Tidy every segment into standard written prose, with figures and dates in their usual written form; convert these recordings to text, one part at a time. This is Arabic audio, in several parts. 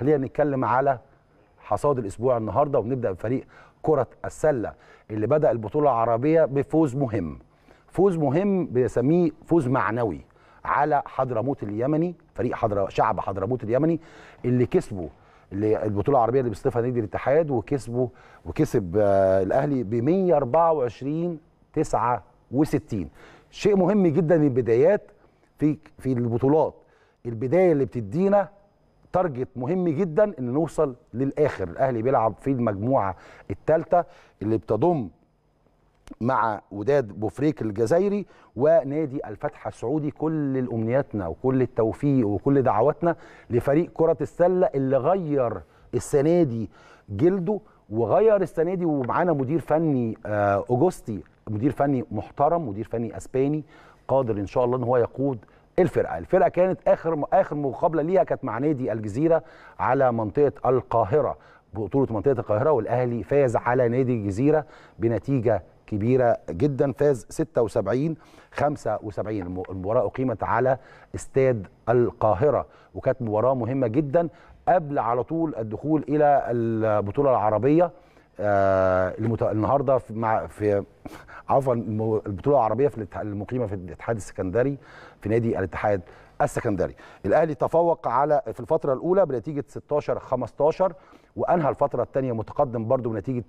خلينا نتكلم على حصاد الاسبوع النهارده، ونبدا بفريق كره السله اللي بدا البطوله العربيه بفوز مهم. فوز مهم بيسميه فوز معنوي على حضرموت اليمني، فريق شعب حضرموت اليمني اللي كسبوا البطوله العربيه اللي بيستضيفها نادي الاتحاد، وكسب الاهلي ب 124-69. شيء مهم جدا من البدايات في البطولات، البدايه اللي بتدينا تارجت مهم جدا ان نوصل للاخر. الاهلي بيلعب في المجموعه الثالثه اللي بتضم مع وداد بوفريك الجزائري ونادي الفتح السعودي. كل امنياتنا وكل التوفيق وكل دعواتنا لفريق كره السله اللي غير السنه دي جلده، وغير السنه دي ومعانا مدير فني أجوستي، مدير فني محترم، مدير فني اسباني قادر ان شاء الله ان هو يقود الفرقه. الفرقه كانت اخر مقابله ليها كانت مع نادي الجزيره على منطقه القاهره، بطوله منطقه القاهره، والاهلي فاز على نادي الجزيره بنتيجه كبيره جدا، فاز 76-75. المباراه اقيمت على استاد القاهره، وكانت مباراه مهمه جدا قبل على طول الدخول الى البطوله العربيه النهارده عفوا البطوله العربيه المقيمه في الاتحاد السكندري، في نادي الاتحاد السكندري. الاهلي تفوق في الفتره الاولى بنتيجه 16-15، وانهى الفتره الثانيه متقدم برضو بنتيجه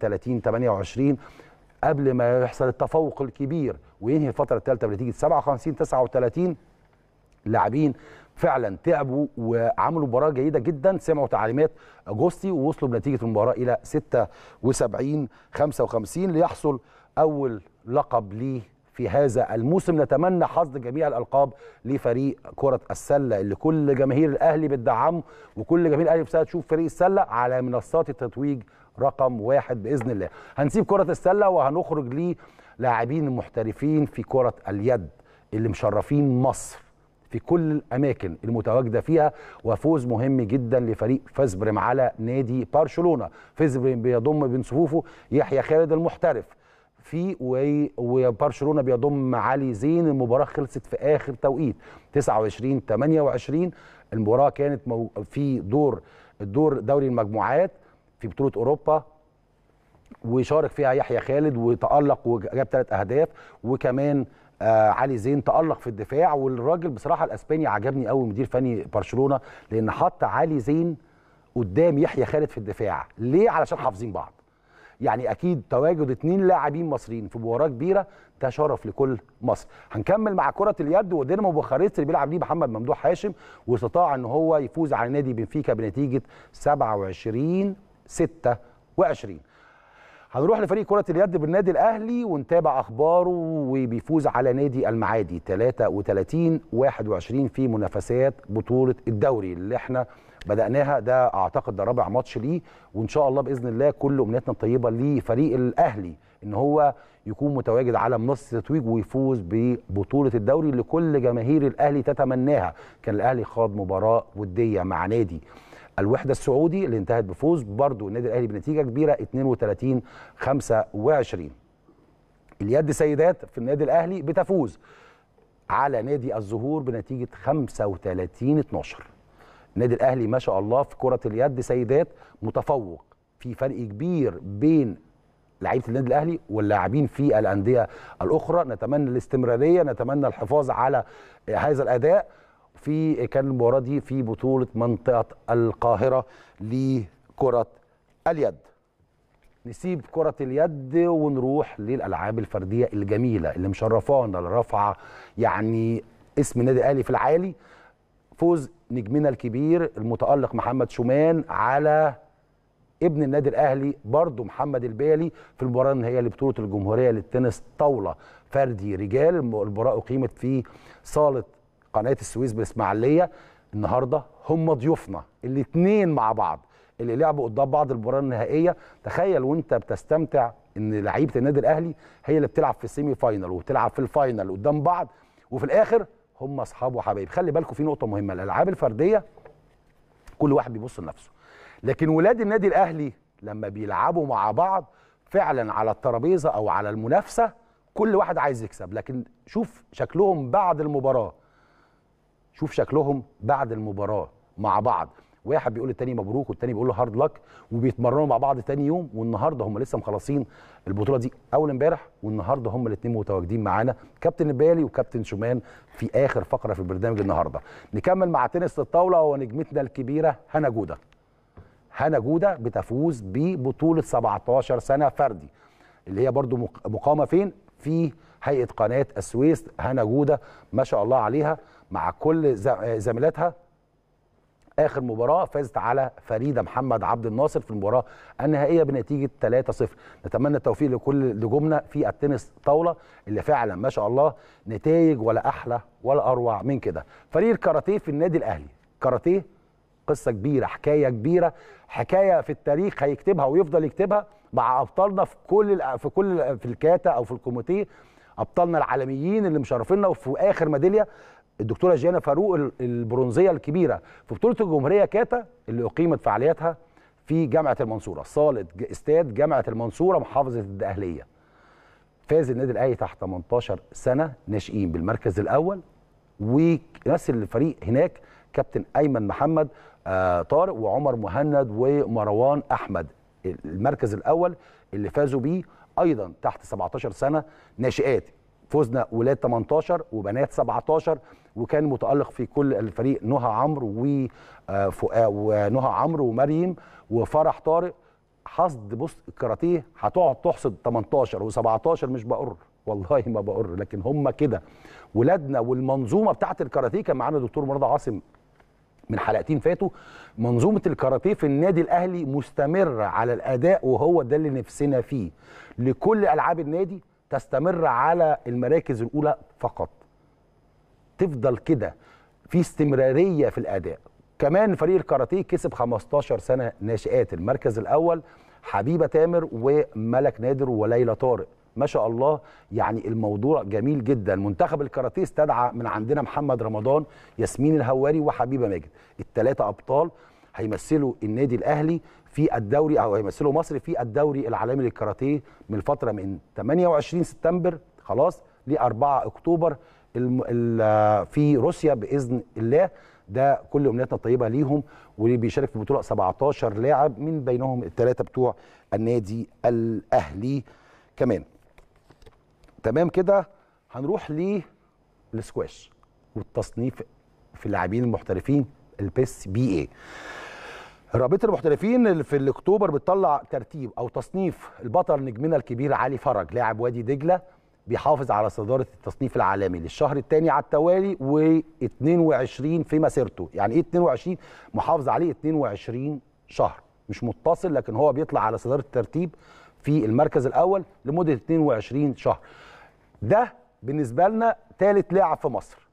30-28 قبل ما يحصل التفوق الكبير، وينهي الفتره الثالثه بنتيجه 57-39. لاعبين فعلا تعبوا وعملوا مباراه جيده جدا، سمعوا تعليمات أجوستي ووصلوا بنتيجه المباراه الى 76-55 ليحصل اول لقب ليه في هذا الموسم. نتمنى حصد جميع الالقاب لفريق كره السله اللي كل جماهير الاهلي بتدعمه، وكل جماهير الاهلي نفسها تشوف فريق السله على منصات التتويج رقم 1 باذن الله. هنسيب كره السله وهنخرج للاعبين محترفين في كره اليد اللي مشرفين مصر في كل الاماكن المتواجده فيها، وفوز مهم جدا لفريق فزبرم على نادي برشلونه. فزبرم بيضم بين صفوفه يحيى خالد المحترف وبرشلونه بيضم علي زين. المباراه خلصت في اخر توقيت 29-28. المباراه كانت في دوري المجموعات في بطوله اوروبا، وشارك فيها يحيى خالد وتالق وجاب 3 اهداف، وكمان علي زين تألق في الدفاع. والراجل بصراحه الاسباني عجبني قوي، مدير فني برشلونه، لان حط علي زين قدام يحيى خالد في الدفاع. ليه؟ علشان حافظين بعض. يعني اكيد تواجد 2 لاعبين مصريين في مباراه كبيره ده شرف لكل مصر. هنكمل مع كره اليد ودينامو بوخارست اللي بيلعب ليه محمد ممدوح هاشم، واستطاع ان هو يفوز على نادي بنفيكا بنتيجه 27-26. هنروح لفريق كرة اليد بالنادي الأهلي ونتابع أخباره، وبيفوز على نادي المعادي 33-21 في منافسات بطولة الدوري اللي احنا بدأناها. ده أعتقد ده رابع ماتش ليه، وإن شاء الله بإذن الله كل أمنياتنا الطيبة لفريق الأهلي إن هو يكون متواجد على منصة التتويج ويفوز ببطولة الدوري اللي كل جماهير الأهلي تتمناها. كان الأهلي خاض مباراة ودية مع نادي الوحده السعودي اللي انتهت بفوز برضو النادي الاهلي بنتيجه كبيره 32-25. اليد سيدات في النادي الاهلي بتفوز على نادي الزهور بنتيجه 35-12. النادي الاهلي ما شاء الله في كره اليد سيدات متفوق، في فرق كبير بين لعيبه النادي الاهلي واللاعبين في الانديه الاخرى. نتمنى الاستمراريه، نتمنى الحفاظ على هذا الاداء. كان المباراه دي في بطوله منطقه القاهره لكره اليد. نسيب كره اليد ونروح للالعاب الفرديه الجميله اللي مشرفانا، لرفعه يعني اسم النادي الاهلي في العالي. فوز نجمنا الكبير المتالق محمد شومان على ابن النادي الاهلي برضو محمد البيلي في المباراه النهائيه لبطوله الجمهوريه للتنس طاوله فردي رجال. المباراه اقيمت في صاله قناه السويس بالاسماعيليه. النهارده هم ضيوفنا الاثنين مع بعض اللي لعبوا قدام بعض المباراه النهائيه. تخيل وانت بتستمتع ان لعيبه النادي الاهلي هي اللي بتلعب في السيمي فاينال وبتلعب في الفاينال قدام بعض، وفي الاخر هم اصحاب وحبايب. خلي بالكم في نقطه مهمه، الالعاب الفرديه كل واحد بيبص لنفسه، لكن ولاد النادي الاهلي لما بيلعبوا مع بعض فعلا على الترابيزه او على المنافسه كل واحد عايز يكسب. لكن شوف شكلهم بعد المباراه مع بعض، واحد بيقول للتاني مبروك والتاني بيقول له هارد لك، وبيتمرنوا مع بعض تاني يوم. والنهارده هم لسه مخلصين البطوله دي اول امبارح، والنهارده هم الاثنين متواجدين معانا كابتن البيلي وكابتن شومان في اخر فقره في البرنامج النهارده. نكمل مع تنس الطاوله ونجمتنا الكبيره هنا جودة. هنا جودة بتفوز ببطوله 17 سنه فردي اللي هي برضو مقامه فين؟ في هيئه قناه السويس. هنا جودة ما شاء الله عليها مع كل زميلاتها. اخر مباراه فازت على فريدة محمد عبد الناصر في المباراه النهائيه بنتيجه 3-0. نتمنى التوفيق لكل لجومنا في التنس طاوله اللي فعلا ما شاء الله نتائج ولا احلى ولا اروع من كده. فريق الكاراتيه في النادي الاهلي، كاراتيه قصه كبيره، حكايه كبيره، حكايه في التاريخ هيكتبها ويفضل يكتبها مع ابطالنا في كل في الكاتا او في الكوميتيه، ابطالنا العالميين اللي مشرفينا. وفي اخر ميداليه الدكتوره جيانا فاروق البرونزيه الكبيره في بطوله الجمهوريه كاتا اللي اقيمت فعالياتها في جامعه المنصوره، صاله استاد جامعه المنصوره محافظه الدقهليه. فاز النادي الاهلي تحت 18 سنه ناشئين بالمركز الاول، ويمثل الفريق هناك كابتن ايمن محمد طارق وعمر مهند ومروان احمد. المركز الاول اللي فازوا بيه ايضا تحت 17 سنه ناشئات. فوزنا ولاد 18 وبنات 17، وكان متألق في كل الفريق نهى عمرو ومريم وفرح طارق. حصد، بص الكاراتيه هتقعد تحصد 18 و17، مش بقر والله ما بقر، لكن هم كده ولادنا. والمنظومه بتاعت الكاراتيه كان معانا دكتور مراد عاصم من حلقتين فاتوا. منظومه الكاراتيه في النادي الاهلي مستمره على الاداء، وهو ده اللي نفسنا فيه. لكل العاب النادي تستمر على المراكز الأولى فقط، تفضل كده في استمرارية في الأداء. كمان فريق الكاراتيه كسب 15 سنة ناشئات. المركز الأول حبيبة تامر وملك نادر وليلى طارق. ما شاء الله يعني الموضوع جميل جدا. منتخب الكاراتيه استدعى من عندنا محمد رمضان، ياسمين الهواري وحبيبة ماجد، الثلاثة أبطال هيمثلوا النادي الأهلي في الدوري او هيمثلوا مصر في الدوري العالمي للكاراتيه من الفتره من 28 سبتمبر خلاص ل 4 اكتوبر في روسيا باذن الله. ده كل امنياتنا الطيبه ليهم. واللي بيشارك في البطوله 17 لاعب من بينهم الثلاثه بتوع النادي الاهلي كمان. تمام كده. هنروح للسكواش والتصنيف في اللاعبين المحترفين البيس بي اي. رابطه المحترفين في الاكتوبر بتطلع ترتيب او تصنيف البطل نجمنا الكبير علي فرج لاعب وادي دجله، بيحافظ على صداره التصنيف العالمي للشهر الثاني على التوالي و22 في مسيرته. يعني ايه 22؟ محافظ عليه 22 شهر مش متصل، لكن هو بيطلع على صداره الترتيب في المركز الاول لمده 22 شهر. ده بالنسبه لنا ثالث لاعب في مصر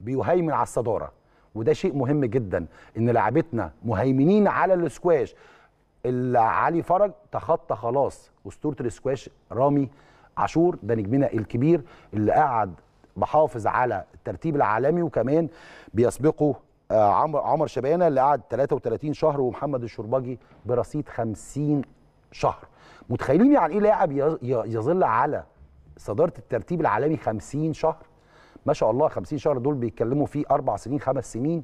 بيهيمن على الصداره، وده شيء مهم جدا ان لاعبتنا مهيمنين على الاسكواش. علي فرج تخطى خلاص اسطوره الاسكواش رامي عاشور، ده نجمنا الكبير اللي قعد محافظ على الترتيب العالمي، وكمان بيسبقه عمر شبانة اللي قعد 33 شهر، ومحمد الشرباجي برصيد 50 شهر. متخيلين يعني ايه لاعب يظل على صداره الترتيب العالمي 50 شهر؟ ما شاء الله 50 شهر دول بيتكلموا فيه 4 سنين 5 سنين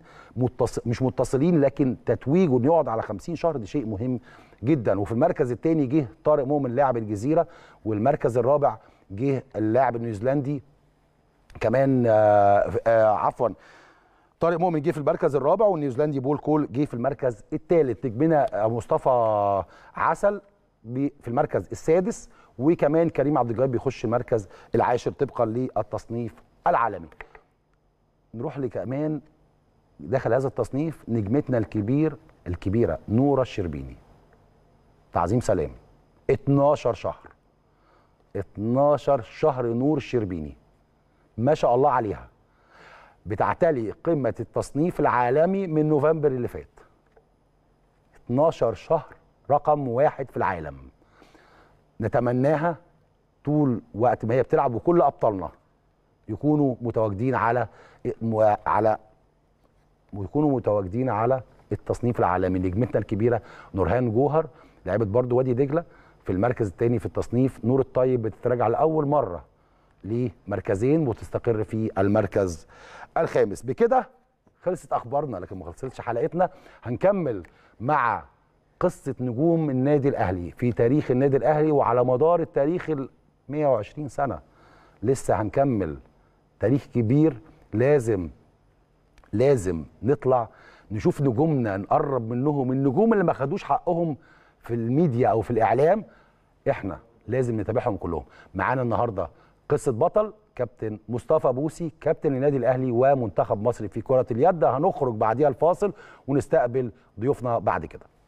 مش متصلين، لكن تتويجه انه يقعد على 50 شهر ده شيء مهم جدا. وفي المركز الثاني جه طارق مؤمن لاعب الجزيره، والمركز الرابع جه اللاعب النيوزيلندي كمان طارق مؤمن جه في المركز الرابع، والنيوزيلندي بول كول جه في المركز الثالث. نجمنا مصطفى عسل في المركز السادس، وكمان كريم عبد الجبار بيخش المركز العاشر طبقا للتصنيف العالمي. نروح لكمان داخل هذا التصنيف نجمتنا الكبيره نوره الشربيني. تعظيم سلام 12 شهر 12 شهر نور الشربيني ما شاء الله عليها، بتعتلي قمه التصنيف العالمي من نوفمبر اللي فات. 12 شهر رقم 1 في العالم. نتمناها طول وقت ما هي بتلعب وكل ابطالنا يكونوا متواجدين على التصنيف العالمي. نجمتنا الكبيره نورهان جوهر لعبت برضو وادي دجله في المركز الثاني في التصنيف. نور الطيب بتتراجع لاول مره لمركزين وتستقر في المركز الخامس. بكده خلصت اخبارنا لكن ما خلصتش حلقتنا. هنكمل مع قصه نجوم النادي الاهلي في تاريخ النادي الاهلي وعلى مدار التاريخ 120 سنه. لسه هنكمل تاريخ كبير. لازم نطلع نشوف نجومنا، نقرب منهم، النجوم اللي ما خدوش حقهم في الميديا او في الاعلام احنا لازم نتابعهم كلهم. معانا النهارده قصه بطل كابتن مصطفى بوسي كابتن النادي الاهلي ومنتخب مصر في كره اليد. هنخرج بعديها الفاصل ونستقبل ضيوفنا بعد كده.